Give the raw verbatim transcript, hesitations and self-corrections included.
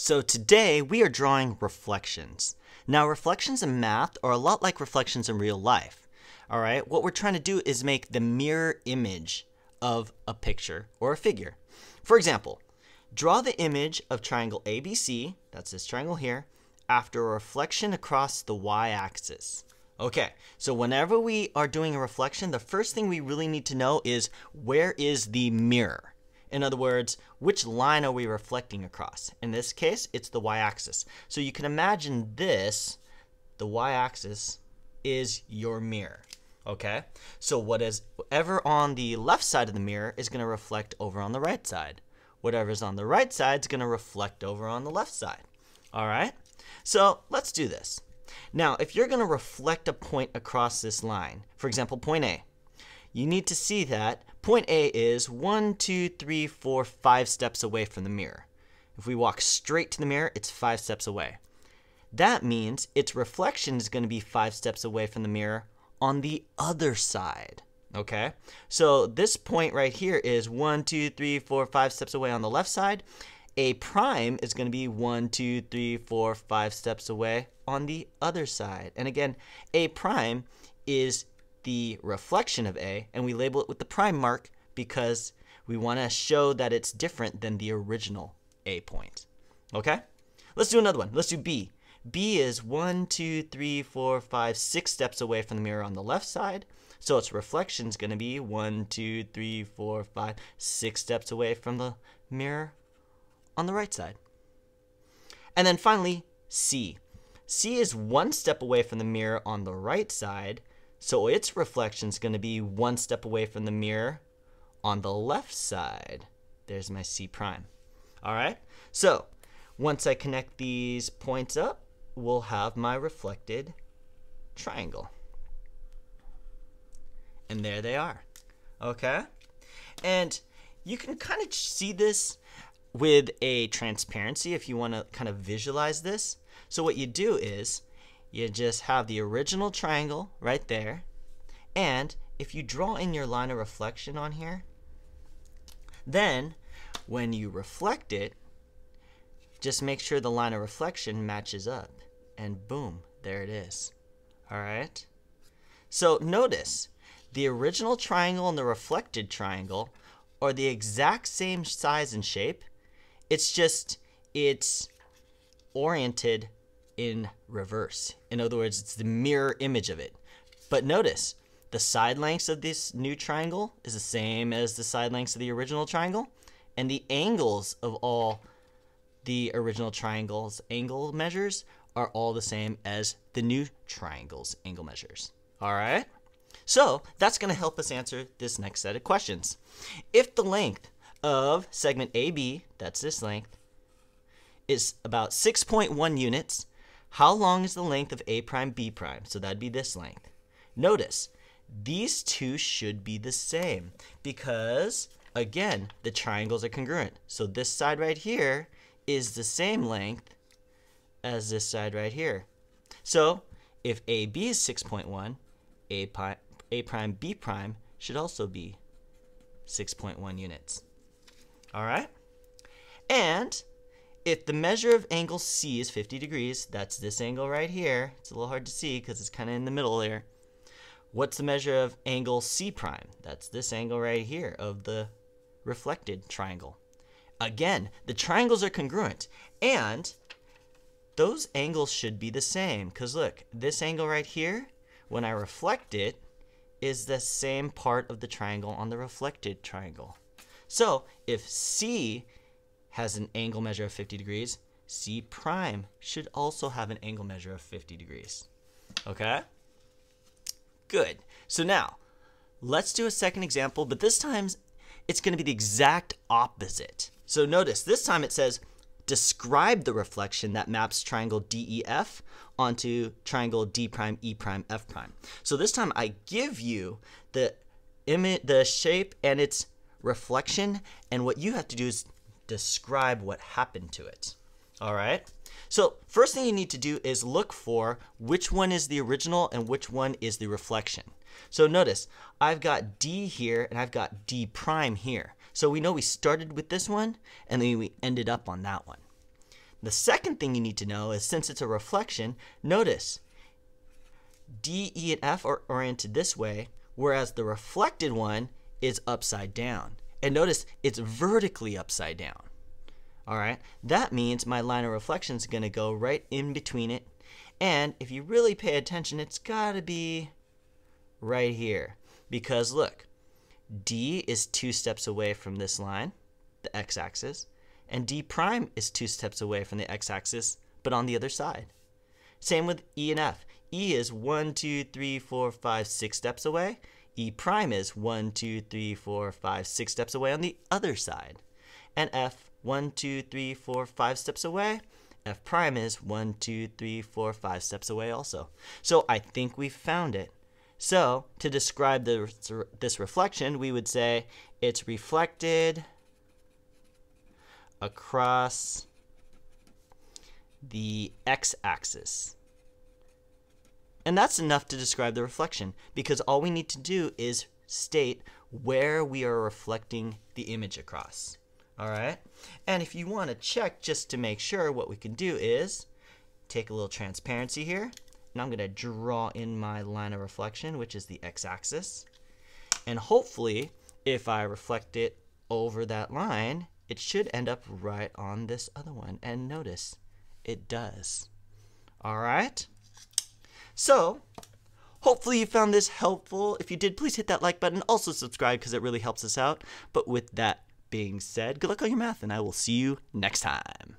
So today we are drawing reflections. Now reflections in math are a lot like reflections in real life. All right, what we're trying to do is make the mirror image of a picture or a figure. For example, draw the image of triangle A B C, that's this triangle here, after a reflection across the y-axis. Okay, so whenever we are doing a reflection, the first thing we really need to know is where is the mirror? In other words, which line are we reflecting across? In this case, it's the y-axis. So you can imagine this, the y-axis is your mirror, okay? So what is ever on the left side of the mirror is gonna reflect over on the right side. Whatever's on the right side is gonna reflect over on the left side, all right? So let's do this. Now, if you're gonna reflect a point across this line, for example, point A, you need to see that point A is one, two, three, four, five steps away from the mirror. If we walk straight to the mirror, it's five steps away. That means its reflection is going to be five steps away from the mirror on the other side, okay? So this point right here is one, two, three, four, five steps away on the left side. A prime is going to be one, two, three, four, five steps away on the other side. And again, A prime is the reflection of A, and we label it with the prime mark because we want to show that it's different than the original A point. Okay? Let's do another one. Let's do B. B is one, two, three, four, five, six steps away from the mirror on the left side. So its reflection is going to be one, two, three, four, five, six steps away from the mirror on the right side. And then finally, C. C is one step away from the mirror on the right side. So its reflection is going to be one step away from the mirror on the left side. There's my C prime. All right. So once I connect these points up, we'll have my reflected triangle. And there they are. Okay. And you can kind of see this with a transparency if you want to kind of visualize this. So what you do is you just have the original triangle right there, and if you draw in your line of reflection on here, then when you reflect it, just make sure the line of reflection matches up, and boom, there it is. All right? So notice, the original triangle and the reflected triangle are the exact same size and shape. It's just, it's oriented in reverse. In other words, it's the mirror image of it. But notice, the side lengths of this new triangle is the same as the side lengths of the original triangle, and the angles of all the original triangle's angle measures are all the same as the new triangle's angle measures. All right? So that's gonna help us answer this next set of questions. If the length of segment A B, that's this length, is about six point one units, how long is the length of A prime B prime? So that'd be this length. Notice, these two should be the same because, again, the triangles are congruent. So this side right here is the same length as this side right here. So if A B is six point one, A prime, A prime B prime should also be six point one units. All right? And if the measure of angle C is fifty degrees, that's this angle right here. It's a little hard to see because it's kind of in the middle there. What's the measure of angle C prime? That's this angle right here of the reflected triangle. Again, the triangles are congruent, and those angles should be the same because look, this angle right here, when I reflect it, is the same part of the triangle on the reflected triangle. So if C has an angle measure of fifty degrees, C prime should also have an angle measure of fifty degrees. Okay? Good. So now, let's do a second example, but this time it's going to be the exact opposite. So notice, this time it says, describe the reflection that maps triangle D E F onto triangle D prime, E prime, F prime. So this time I give you the, the shape and its reflection, and what you have to do is describe what happened to it. All right? So first thing you need to do is look for which one is the original and which one is the reflection. So notice, I've got D here and I've got D prime here. So we know we started with this one and then we ended up on that one. The second thing you need to know is, since it's a reflection, notice D, E, and F are oriented this way, whereas the reflected one is upside down. And notice it's vertically upside down. All right, that means my line of reflection is going to go right in between it. And if you really pay attention, it's got to be right here. Because look, D is two steps away from this line, the x-axis, and D prime is two steps away from the x-axis, but on the other side. Same with E and F. E is one, two, three, four, five, six steps away. E prime is one, two, three, four, five, six steps away on the other side. And F, one, two, three, four, five steps away. F prime is one, two, three, four, five steps away also. So I think we found it. So to describe the, this reflection, we would say it's reflected across the x-axis. And that's enough to describe the reflection, because all we need to do is state where we are reflecting the image across. All right? And if you want to check just to make sure, what we can do is take a little transparency here, and I'm going to draw in my line of reflection, which is the x-axis. And hopefully, if I reflect it over that line, it should end up right on this other one. And notice, it does. All right? So, hopefully you found this helpful. If you did, please hit that like button. Also subscribe, because it really helps us out. But with that being said, good luck on your math, and I will see you next time.